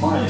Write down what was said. Bye.